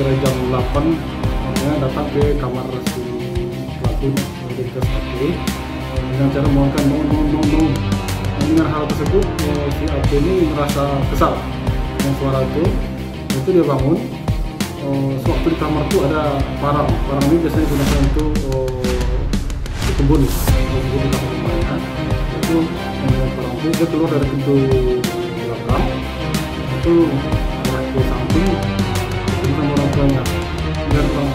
kira jam 8 datang ke kamar si pelaku dari KSP dengan cara memohonkan no. Mendengar hal tersebut, si Abdi ini merasa kesal dengan suara itu. Itu dia bangun. Sewaktu di kamar itu ada parang ini biasanya digunakan untuk kebun di belakang rumahnya. Itu parang itu dia keluar dari pintu belakang, itu orang ke samping dengan orang tuanya, dan orang